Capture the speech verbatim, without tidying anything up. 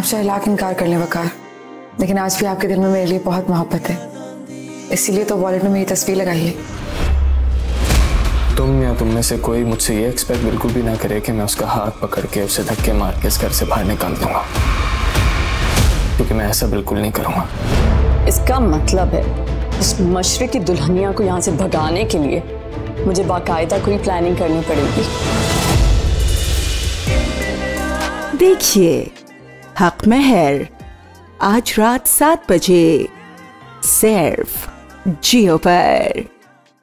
आपसे लाख इनकार कर लें वकार, लेकिन आज भी आपके दिल में मेरे लिए बहुत मोहब्बत है, इसीलिए तो वॉलेट में मेरी तस्वीर लगाई है। तुम या तुम में से कोई मुझसे ये एक्सपेक्ट बिल्कुल भी ना करे कि मैं उसका हाथ पकड़ के उसे धक्के मार के इस घर से बाहर निकाल दूंगा, क्योंकि मैं ऐसा बिल्कुल नहीं करूँगा। इसका मतलब है उस मशरक़ी दुल्हनिया को यहाँ से भगाने के लिए मुझे बाकायदा कोई प्लानिंग करनी पड़ेगी। देखिए हक महर आज रात सात बजे सिर्फ जियो पर।